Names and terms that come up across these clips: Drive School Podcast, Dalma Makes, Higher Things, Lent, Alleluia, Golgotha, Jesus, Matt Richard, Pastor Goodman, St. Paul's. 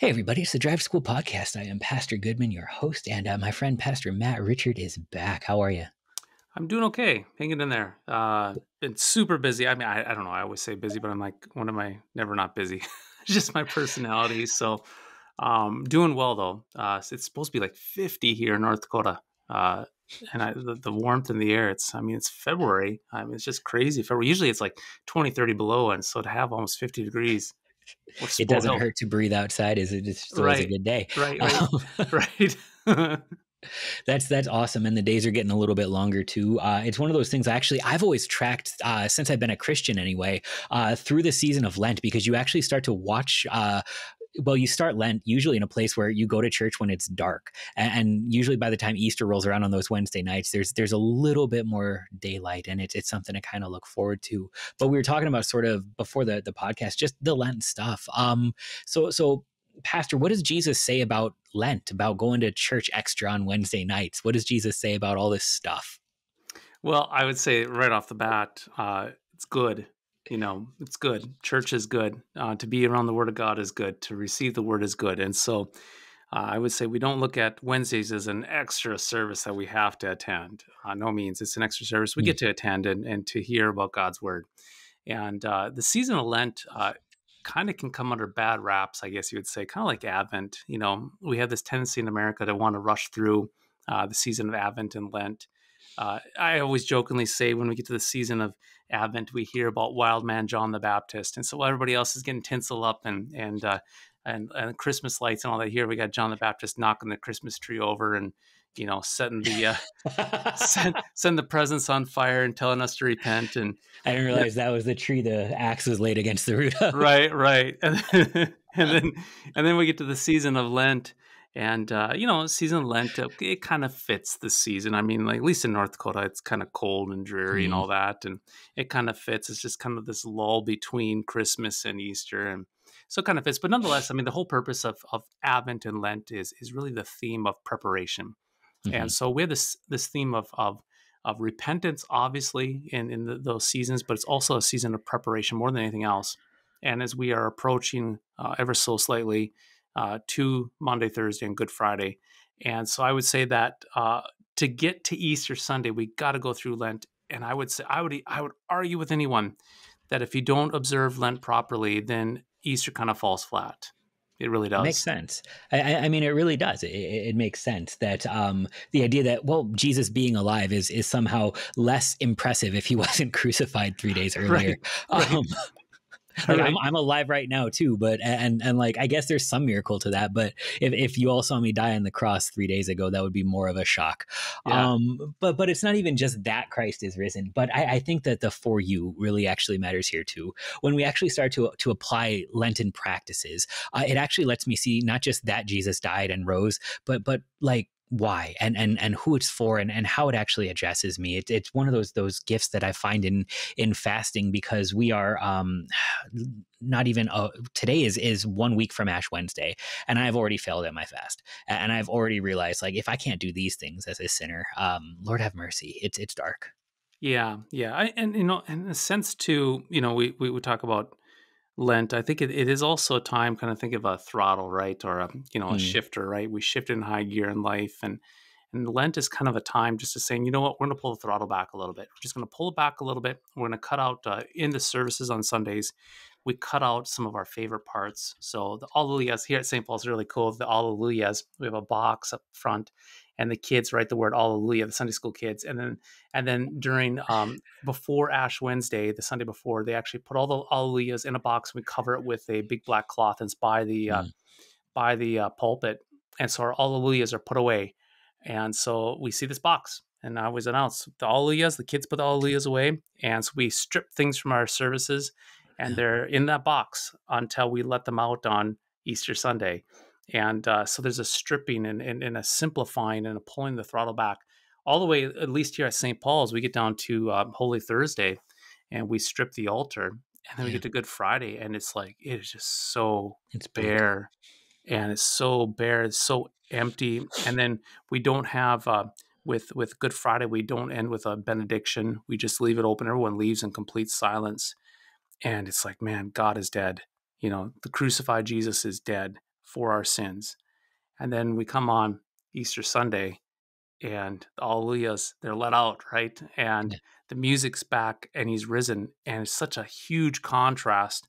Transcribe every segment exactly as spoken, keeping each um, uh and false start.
Hey everybody, it's the Drive School Podcast. I am Pastor Goodman, your host, and uh, my friend Pastor Matt Richard is back. How are you? I'm doing okay, hanging in there. Uh, been super busy. I mean, I, I don't know, I always say busy, but I'm like, one of my, never not busy. It's just my personality. So um, doing well though. Uh, it's supposed to be like fifty here in North Dakota. Uh, and I, the, the warmth in the air, it's, I mean, it's February. I mean, it's just crazy. February. Usually it's like twenty, thirty below. And so to have almost fifty degrees, it doesn't hurt to breathe outside. Is it just right. Always a good day? Right, right, um, right. That's that's awesome, and the days are getting a little bit longer too. Uh, it's one of those things. Actually, I've always tracked uh, since I've been a Christian, anyway, uh, through the season of Lent, because you actually start to watch. Uh, Well, you start Lent usually in a place where you go to church when it's dark, and, and usually by the time Easter rolls around on those Wednesday nights, there's there's a little bit more daylight, and it's it's something to kind of look forward to. But we were talking about sort of before the the podcast, just the Lent stuff. Um, so so Pastor, what does Jesus say about Lent? About going to church extra on Wednesday nights? What does Jesus say about all this stuff? Well, I would say right off the bat, uh, it's good. You know, it's good. Church is good. Uh, to be around the Word of God is good. To receive the Word is good. And so uh, I would say we don't look at Wednesdays as an extra service that we have to attend. Uh, no means. It's an extra service we get to attend and, and to hear about God's Word. And uh, the season of Lent uh, kind of can come under bad wraps, I guess you would say, kind of like Advent. You know, we have this tendency in America to want to rush through uh, the season of Advent and Lent. Uh, I always jokingly say when we get to the season of Advent, we hear about wild man John the Baptist. And so everybody else is getting tinsel up and and, uh, and and Christmas lights and all that. Here we got John the Baptist knocking the Christmas tree over and, you know, setting the uh, set, setting the presents on fire and telling us to repent. And I didn't realize that was the tree the axe was laid against the root of. Right, right. And then, and then and then we get to the season of Lent. And, uh, you know, season of Lent, it kind of fits the season. I mean, like, at least in North Dakota, it's kind of cold and dreary mm. and all that. And it kind of fits. It's just kind of this lull between Christmas and Easter. And so it kind of fits. But nonetheless, I mean, the whole purpose of, of Advent and Lent is is really the theme of preparation. Mm-hmm. And so we have this, this theme of, of, of repentance, obviously, in, in the, those seasons. But it's also a season of preparation more than anything else. And as we are approaching uh, ever so slightly, Uh, to Monday, Thursday, and Good Friday. And so I would say that uh, to get to Easter Sunday, we got to go through Lent. And I would say, I would, I would argue with anyone that if you don't observe Lent properly, then Easter kind of falls flat. It really does. It makes sense. I, I mean, it really does. It, it makes sense that um, the idea that, well, Jesus being alive is is somehow less impressive if he wasn't crucified three days earlier. Right, um, right. Like, right. I'm, I'm alive right now too, but, and, and like, I guess there's some miracle to that, but if, if you all saw me die on the cross three days ago, that would be more of a shock. Yeah. Um, but, but it's not even just that Christ is risen, but I, I think that the for you really actually matters here too. When we actually start to, to apply Lenten practices, uh, it actually lets me see not just that Jesus died and rose, but, but like, why and and and who it's for and and how it actually addresses me. It, it's one of those those gifts that I find in in fasting, because we are um not even uh, today is is one week from Ash Wednesday, and I've already failed at my fast, and I've already realized, like, if I can't do these things as a sinner, um Lord have mercy. It's it's dark. Yeah, yeah, I, and you know, in a sense too, you know, we we, we talk about Lent. I think it, it is also a time, kind of think of a throttle, right? Or a, you know, a mm. shifter, right? We shift in high gear in life. And, and Lent is kind of a time just to saying, you know what, we're going to pull the throttle back a little bit. We're just going to pull it back a little bit. We're going to cut out uh, in the services on Sundays. We cut out some of our favorite parts. So the Alleluias here at Saint Paul's are really cool. The Alleluias, we have a box up front, and the kids write the word Alleluia, the Sunday school kids. And then and then during, um, before Ash Wednesday, the Sunday before, they actually put all the Alleluias in a box. And we cover it with a big black cloth, and it's by the, uh, mm. by the uh, pulpit. And so our Alleluias are put away. And so we see this box. And I always announce the Alleluias, the kids put the Alleluias away. And so we strip things from our services, and they're in that box until we let them out on Easter Sunday. And uh, so there's a stripping and, and, and a simplifying and a pulling the throttle back all the way, at least here at Saint Paul's, we get down to um, Holy Thursday, and we strip the altar, and then yeah. we get to Good Friday. And it's like, it is just so it's bare big. and it's so bare. It's so empty. And then we don't have uh, with, with Good Friday, we don't end with a benediction. We just leave it open. Everyone leaves in complete silence. And it's like, man, God is dead. You know, the crucified Jesus is dead. for our sins. And then we come on Easter Sunday and the Alleluias, they're let out, right? And the music's back and he's risen. And it's such a huge contrast.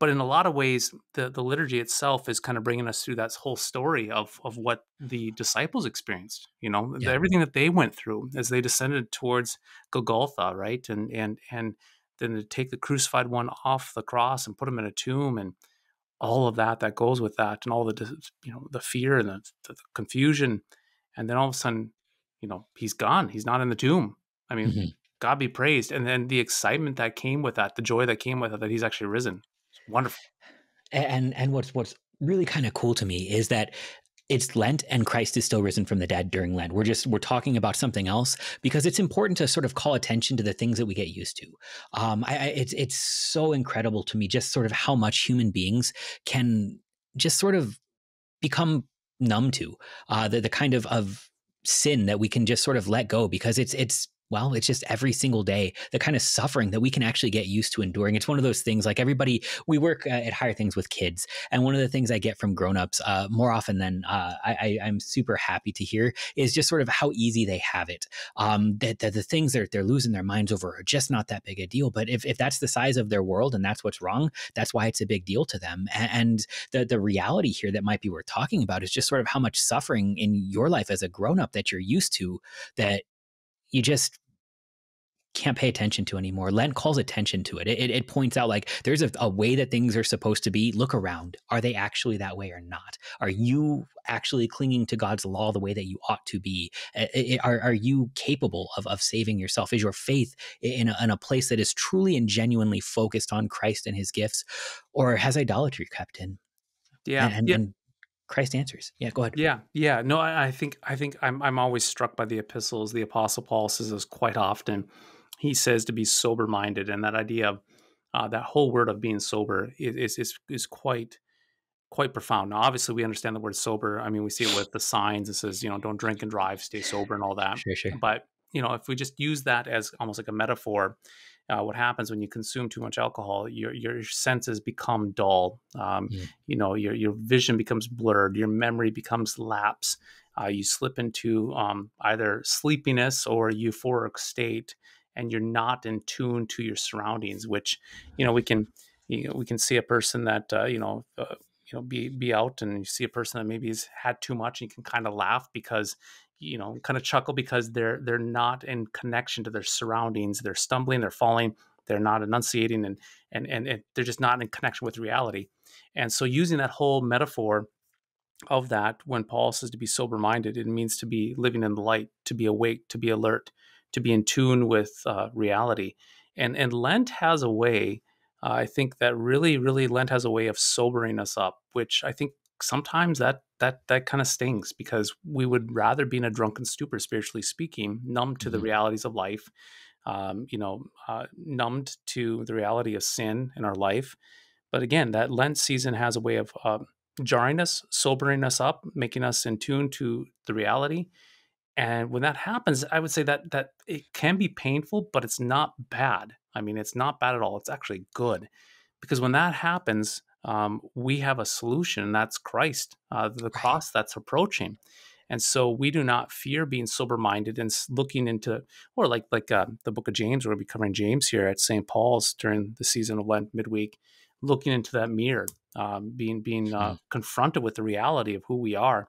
But in a lot of ways, the, the liturgy itself is kind of bringing us through that whole story of, of what the disciples experienced, you know, yeah. everything that they went through as they descended towards Golgotha, right? And, and, and then to take the crucified one off the cross and put him in a tomb and all of that, that goes with that and all the, you know, the fear and the, the confusion. And then all of a sudden, you know, he's gone. He's not in the tomb. I mean, mm-hmm. God be praised. And then the excitement that came with that, the joy that came with it, that he's actually risen. Wonderful. And and what's what's really kind of cool to me is that it's Lent and Christ is still risen from the dead during Lent. We're just, we're talking about something else because it's important to sort of call attention to the things that we get used to. Um, I, I, it's, it's so incredible to me just sort of how much human beings can just sort of become numb to, uh, the, the kind of, of sin that we can just sort of let go because it's, it's, well, it's just every single day, the kind of suffering that we can actually get used to enduring. It's one of those things like everybody, we work uh, at Higher Things with kids. And one of the things I get from grownups uh, more often than uh, I, I, I'm super happy to hear is just sort of how easy they have it. Um, that the, the things that they're losing their minds over are just not that big a deal. But if, if that's the size of their world and that's what's wrong, that's why it's a big deal to them. And, and the, the reality here that might be worth talking about is just sort of how much suffering in your life as a grownup that you're used to that you just can't pay attention to anymore. Lent calls attention to it. It, it, it points out like there's a, a way that things are supposed to be. Look around. Are they actually that way or not? Are you actually clinging to God's law the way that you ought to be? Are, are you capable of, of saving yourself? Is your faith in a, in a place that is truly and genuinely focused on Christ and his gifts? Or has idolatry crept in? Yeah. And, and, yeah. and Christ answers. Yeah, go ahead. Yeah, yeah. No, I, I think I think I'm I'm always struck by the epistles. The Apostle Paul says this quite often. He says to be sober-minded, and that idea of uh, that whole word of being sober is is is quite quite profound. Now, obviously, we understand the word sober. I mean, we see it with the signs. It says, you know, don't drink and drive, stay sober, and all that. Sure, sure. But you know, if we just use that as almost like a metaphor. Uh, what happens when you consume too much alcohol, your your senses become dull. Um, yeah. You know, your your vision becomes blurred. Your memory becomes lapse. Uh, you slip into um, either sleepiness or euphoric state, and you're not in tune to your surroundings, which, you know, we can you know, we can see a person that, uh, you know, uh, you know, be, be out and you see a person that maybe has had too much and you can kind of laugh because, you know, kind of chuckle because they're, they're not in connection to their surroundings. They're stumbling, they're falling, they're not enunciating and, and, and, and they're just not in connection with reality. And so using that whole metaphor of that, when Paul says to be sober-minded, it means to be living in the light, to be awake, to be alert, to be in tune with uh, reality. And, and Lent has a way, uh, I think that really, really Lent has a way of sobering us up, which I think sometimes that that that kind of stings because we would rather be in a drunken stupor, spiritually speaking, numb to mm-hmm. the realities of life, um, you know, uh, numbed to the reality of sin in our life. But again, that Lent season has a way of uh, jarring us, sobering us up, making us in tune to the reality. And when that happens, I would say that that it can be painful, but it's not bad. I mean, it's not bad at all. It's actually good because when that happens, Um, we have a solution, and that's Christ, uh, the cross that's approaching. And so we do not fear being sober-minded and looking into, or like like uh, the book of James, we're going to be covering James here at Saint Paul's during the season of Lent midweek, looking into that mirror, um, being being uh, confronted with the reality of who we are.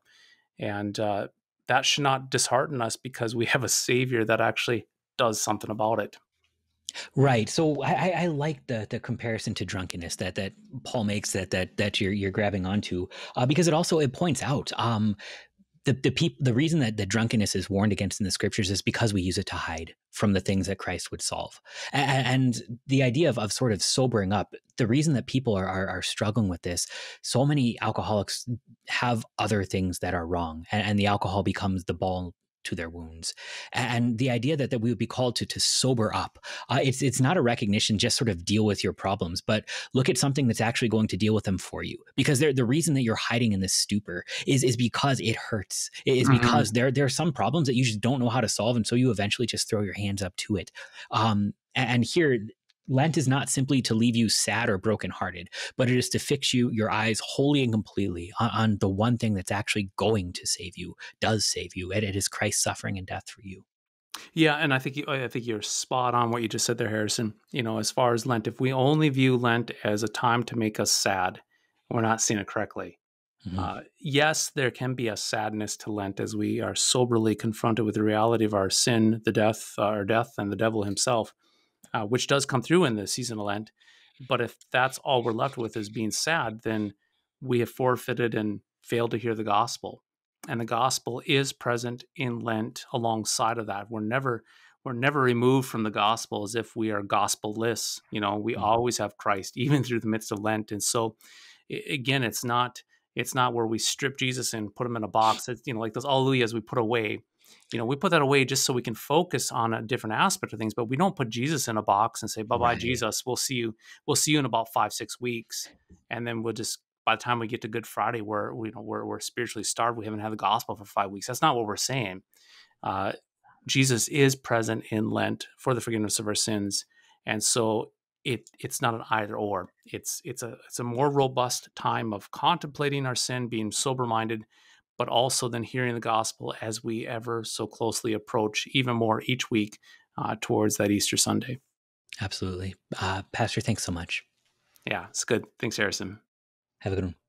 And uh, that should not dishearten us because we have a Savior that actually does something about it. Right. So I, I like the the comparison to drunkenness that that Paul makes that that that you're you're grabbing onto uh, because it also it points out um, the the people the reason that the drunkenness is warned against in the scriptures is because we use it to hide from the things that Christ would solve. And, and the idea of, of sort of sobering up, the reason that people are, are, are struggling with this, so many alcoholics have other things that are wrong and, and the alcohol becomes the ball to their wounds. And the idea that, that we would be called to, to sober up, uh, it's, it's not a recognition, just sort of deal with your problems, but look at something that's actually going to deal with them for you. Because the reason that you're hiding in this stupor is, is because it hurts. It is mm-hmm. because there, there are some problems that you just don't know how to solve. And so you eventually just throw your hands up to it. Um, and here, Lent is not simply to leave you sad or brokenhearted, but it is to fix you, your eyes wholly and completely on, on the one thing that's actually going to save you, does save you, and it is Christ's suffering and death for you. Yeah, and I think you, I think you're spot on what you just said there, Harrison. You know, as far as Lent, if we only view Lent as a time to make us sad, we're not seeing it correctly. Mm-hmm. uh, yes, there can be a sadness to Lent as we are soberly confronted with the reality of our sin, the death, uh, our death, and the devil himself, uh, which does come through in the season of Lent. But if that's all we're left with is being sad, then we have forfeited and failed to hear the gospel. And the gospel is present in Lent alongside of that. We're never, we're never removed from the gospel as if we are gospelless. You know, we mm-hmm. always have Christ, even through the midst of Lent. And so, again, it's not, it's not where we strip Jesus and put him in a box. It's, you know, like those alleluias we put away. You know, we put that away just so we can focus on a different aspect of things. But we don't put Jesus in a box and say, "Bye, bye, right. Jesus. We'll see you. We'll see you in about five, six weeks," and then we'll just. By the time we get to Good Friday, we're you know we're we're spiritually starved. We haven't had the gospel for five weeks. That's not what we're saying. Uh, Jesus is present in Lent for the forgiveness of our sins, and so it it's not an either or. It's it's a it's a more robust time of contemplating our sin, being sober minded, but also then hearing the gospel as we ever so closely approach even more each week uh, towards that Easter Sunday. Absolutely, uh, Pastor. Thanks so much. Yeah, it's good. Thanks, Harrison. Have a good one.